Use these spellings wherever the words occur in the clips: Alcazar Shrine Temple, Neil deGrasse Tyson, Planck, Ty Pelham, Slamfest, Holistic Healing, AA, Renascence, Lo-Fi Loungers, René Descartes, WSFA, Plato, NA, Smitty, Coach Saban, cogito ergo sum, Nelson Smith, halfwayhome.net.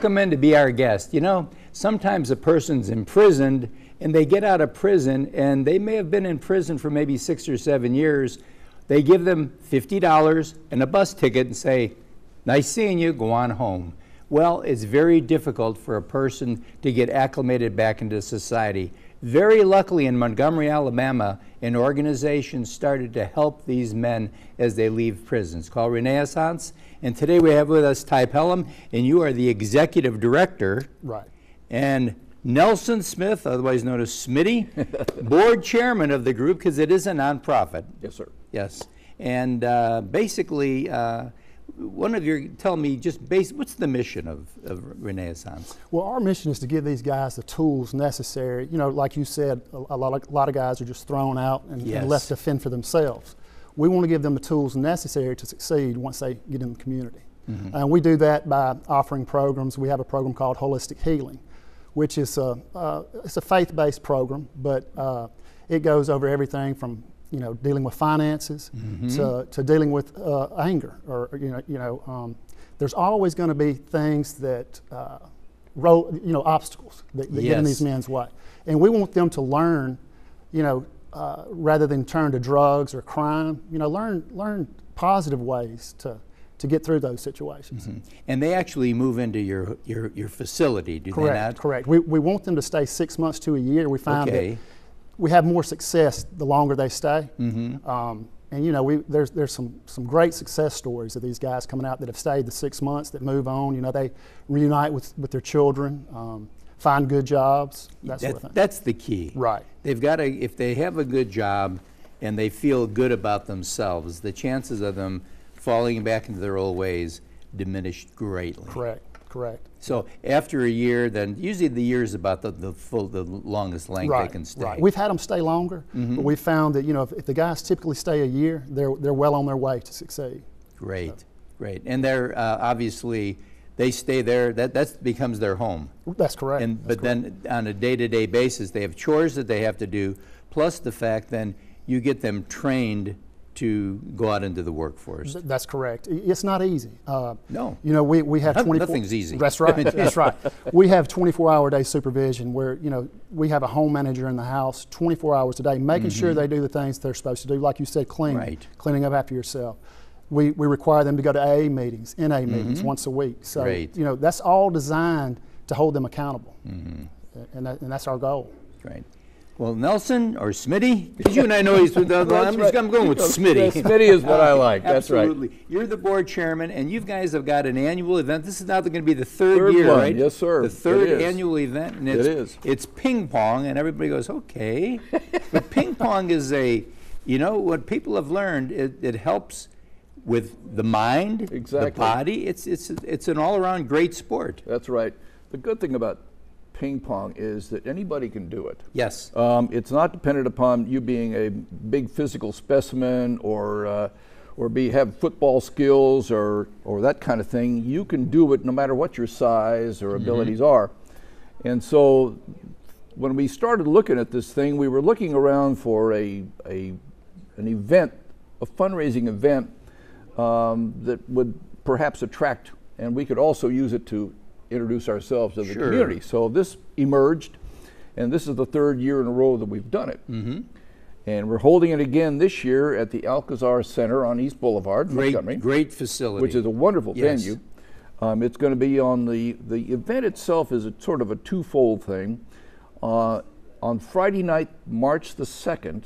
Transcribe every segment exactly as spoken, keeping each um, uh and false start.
welcome in to be our guest. You know, sometimes a person's imprisoned and they get out of prison and they may have been in prison for maybe six or seven years. They give them fifty dollars and a bus ticket and say, nice seeing you, go on home. Well, it's very difficult for a person to get acclimated back into society. Very luckily in Montgomery, Alabama, an organization started to help these men as they leave prisons called Renascence. And today we have with us Ty Pelham, and you are the executive director. Right. And Nelson Smith, otherwise known as Smitty, board chairman of the group, because it is a nonprofit. Yes, sir. Yes. And uh, basically, uh, one of your, tell me just base, what's the mission of, of Renascence? Well, our mission is to give these guys the tools necessary. You know, like you said, a, a, lot, of, a lot of guys are just thrown out and, yes. and left to fend for themselves. We want to give them the tools necessary to succeed once they get in the community. Mm-hmm. And we do that by offering programs. We have a program called Holistic Healing, which is a, uh, it's a faith-based program, but uh, it goes over everything from you know, dealing with finances, mm-hmm. to, to dealing with uh, anger, or you know, you know, um, there's always going to be things that, uh, roll, you know, obstacles that, that yes. get in these men's way, and we want them to learn, you know, uh, rather than turn to drugs or crime, you know, learn learn positive ways to to get through those situations. Mm-hmm. And they actually move into your your your facility, do correct, they not? Correct. We we want them to stay six months to a year. We find okay. that. We have more success the longer they stay, mm-hmm. um, and you know we there's there's some some great success stories of these guys coming out that have stayed the six months that move on. You know they reunite with with their children, um, find good jobs. That sort of thing. That's the key. Right. They've got to if they have a good job, and they feel good about themselves, the chances of them falling back into their old ways diminished greatly. Correct. Correct. So after a year, then usually the year is about the the, full, the longest length right, they can stay. Right. We've had them stay longer, mm-hmm. but we found that you know if, if the guys typically stay a year, they're they're well on their way to succeed. Great, so. Great, and they're uh, obviously they stay there. That that becomes their home. That's correct. And but That's correct. Then on a day-to-day basis, they have chores that they have to do, plus the fact then you get them trained to go out into the workforce. That's correct. It's not easy. Uh, no. You know, we, we have twenty-four... Nothing's easy. That's right. That's right. We have twenty-four hour day supervision where, you know, we have a home manager in the house twenty-four hours a day, making mm-hmm. sure they do the things they're supposed to do. Like you said, clean. Right. Cleaning up after yourself. We, we require them to go to A A meetings, N A mm-hmm. meetings once a week. So, Great. you know, that's all designed to hold them accountable. Mm-hmm. And, that, and that's our goal. Great. Well, Nelson or Smitty, because you and I know he's with the other I'm, right. just, I'm going with Smitty. Yeah, Smitty is what I like, that's right. Absolutely. You're the board chairman, and you guys have got an annual event. This is now going to be the third, third year, one. right? Yes, sir. The third annual event, and it's, it is. it's ping pong, and everybody goes, okay. But ping pong is a, you know, what people have learned, it, it helps with the mind, exactly. the body. It's, it's, it's an all-around great sport. That's right. The good thing about ping pong is that anybody can do it. Yes. Um, it's not dependent upon you being a big physical specimen or uh, or be have football skills or or that kind of thing. You can do it no matter what your size or abilities mm-hmm. are. And so when we started looking at this thing, we were looking around for a a an event, a fundraising event um, that would perhaps attract, and we could also use it to introduce ourselves to the sure. community. So this emerged, and this is the third year in a row that we've done it. Mm-hmm. And we're holding it again this year at the Alcazar Center on East Boulevard, great, Montgomery. Great facility. Which is a wonderful yes. venue. Um, it's going to be on the, the event itself is a sort of a twofold thing. Uh, on Friday night, March the second,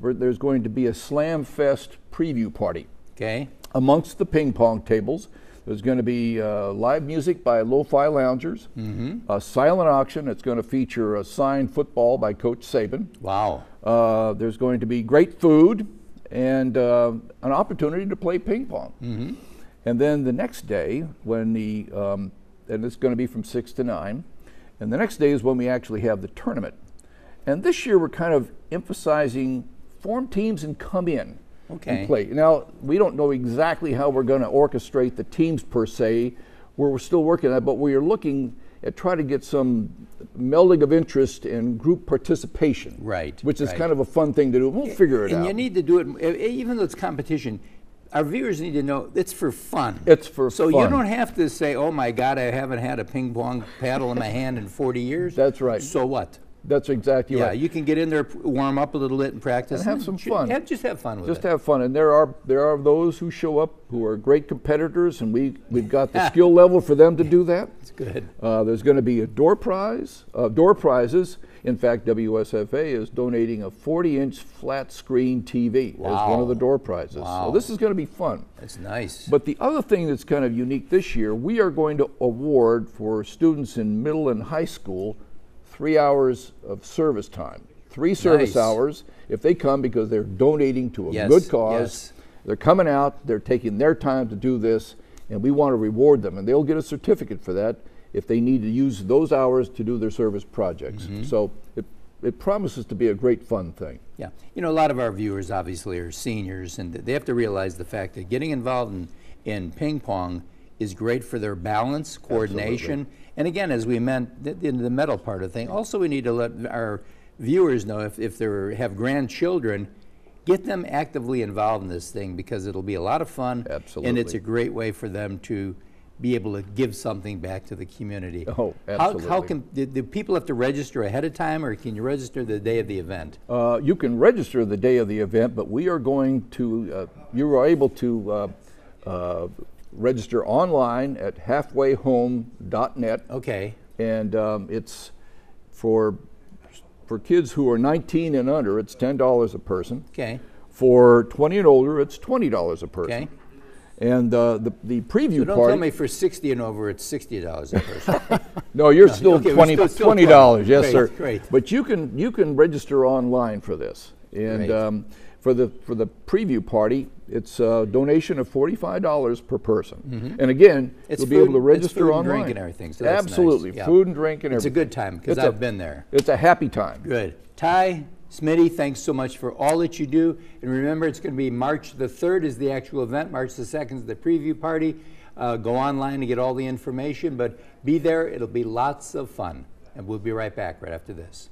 there's going to be a Slamfest preview party. Okay. Amongst the ping pong tables. There's going to be uh, live music by Lo-Fi Loungers, mm-hmm. a silent auction that's going to feature a signed football by Coach Saban. Wow. Uh, there's going to be great food and uh, an opportunity to play ping pong. Mm-hmm. And then the next day, when the, um, and it's going to be from six to nine, and the next day is when we actually have the tournament. And this year we're kind of emphasizing form teams and come in. Okay. Play. Now, we don't know exactly how we're going to orchestrate the teams per se. We're, we're still working on that, but we are looking at trying to get some melding of interest and group participation. Right. Which is right. kind of a fun thing to do. We'll figure it and out. And you need to do it, even though it's competition, our viewers need to know it's for fun. It's for so fun. So you don't have to say, oh my God, I haven't had a ping pong paddle in my hand in forty years. That's right. So what? That's exactly yeah, right. Yeah, you can get in there, warm up a little bit, and practice. And have and some fun. Have, just have fun with just it. Just have fun. And there are there are those who show up who are great competitors, and we, we've got the skill level for them to do that. That's good. Uh, there's going to be a door prize, uh, door prizes. In fact, W S F A is donating a forty inch flat screen T V wow. as one of the door prizes. Wow. So this is going to be fun. That's nice. But the other thing that's kind of unique this year, we are going to award for students in middle and high school three hours of service time, three service nice. hours. If they come because they're donating to a yes, good cause, yes. they're coming out, they're taking their time to do this, and we want to reward them. And they'll get a certificate for that if they need to use those hours to do their service projects. Mm-hmm. So it, it promises to be a great fun thing. Yeah, you know, a lot of our viewers obviously are seniors, and they have to realize the fact that getting involved in, in ping pong is great for their balance, coordination, Absolutely. and again, as we meant th in the metal part of the thing, also we need to let our viewers know if, if they have grandchildren, get them actively involved in this thing, because it'll be a lot of fun, Absolutely. and it's a great way for them to be able to give something back to the community. Oh, absolutely. How, how can, do, do people have to register ahead of time, or can you register the day of the event? Uh, you can register the day of the event, but we are going to, uh, you are able to uh, uh, register online at halfway home dot net. Okay. And um, it's for, for kids who are nineteen and under, it's ten dollars a person. Okay. For twenty and older, it's twenty dollars a person. Okay. And uh, the, the preview so don't part. Don't tell me for sixty and over it's sixty dollars a person. No, you're no, still, okay, twenty, still, still twenty dollars, twenty dollars, yes, great, sir. Great. But you can, you can register online for this. And um, for, the, for the preview party, it's a donation of forty-five dollars per person. Mm-hmm. And again, it's you'll food, be able to register online. It's food online. and drink and everything. So that's Absolutely, nice. yeah. food and drink and everything. It's a good time, because I've a, been there. It's a happy time. Good. Ty, Smitty, thanks so much for all that you do. And remember, it's going to be March the third is the actual event. March the second is the preview party. Uh, go online to get all the information, but be there. It'll be lots of fun. And we'll be right back right after this.